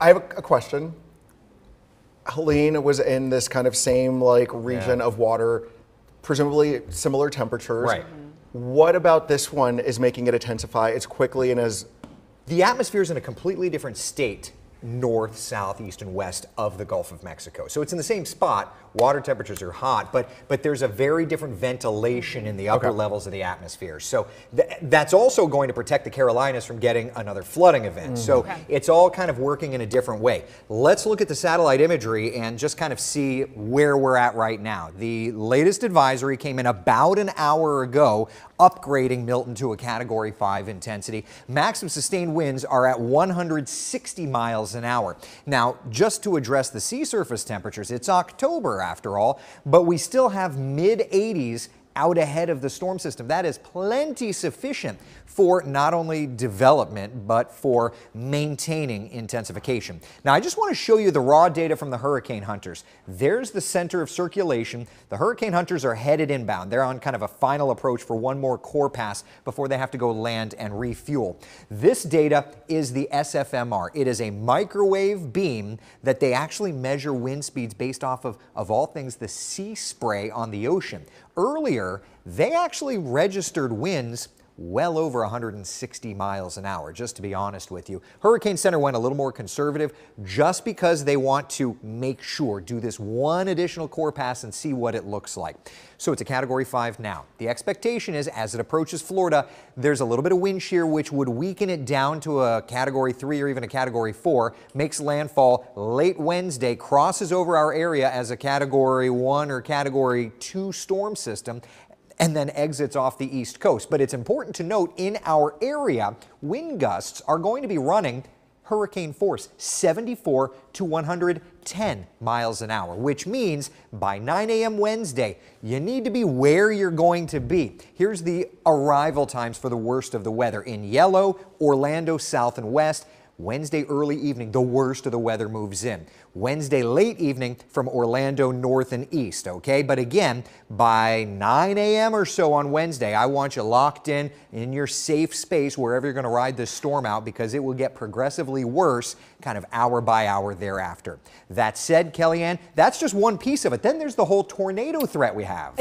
I have a question. Helene was in this kind of same like region of water, presumably similar temperatures. Right. What about this one is making it intensify as quickly and as... The atmosphere is in a completely different state, north, south, east, and west of the Gulf of Mexico. So it's in the same spot. Water temperatures are hot, but there's a very different ventilation in the upper levels of the atmosphere. So that's also going to protect the Carolinas from getting another flooding event. So it's all kind of working in a different way. Let's look at the satellite imagery and just kind of see where we're at right now. The latest advisory came in about an hour ago, upgrading Milton to a Category 5 intensity. Maximum sustained winds are at 160 miles an hour. Now, just to address the sea surface temperatures, it's October after all, but we still have mid-80s out ahead of the storm system. That is plenty sufficient for not only development, but for maintaining intensification. Now, I just want to show you the raw data from the hurricane hunters. There's the center of circulation. The hurricane hunters are headed inbound. They're on kind of a final approach for one more core pass before they have to go land and refuel. This data is the SFMR. It is a microwave beam that they actually measure wind speeds based off of all things, the sea spray on the ocean. Earlier, they actually registered winds well over 160 miles an hour, just to be honest with you. Hurricane Center went a little more conservative just because they want to make sure, do this one additional core pass and see what it looks like. So it's a Category 5 now. The expectation is as it approaches Florida, there's a little bit of wind shear which would weaken it down to a Category 3 or even a Category 4, makes landfall late Wednesday, crosses over our area as a Category 1 or Category 2 storm system, and then exits off the East Coast. But it's important to note in our area, wind gusts are going to be running hurricane force, 74 to 110 miles an hour, which means by 9 a.m. Wednesday, you need to be where you're going to be. Here's the arrival times for the worst of the weather. In yellow, Orlando, south and west. Wednesday early evening, the worst of the weather moves in. Wednesday late evening from Orlando north and east, okay? But again, by 9 a.m. or so on Wednesday, I want you locked in your safe space wherever you're going to ride this storm out, because it will get progressively worse kind of hour by hour thereafter. That said, Kellyanne, that's just one piece of it. Then there's the whole tornado threat we have.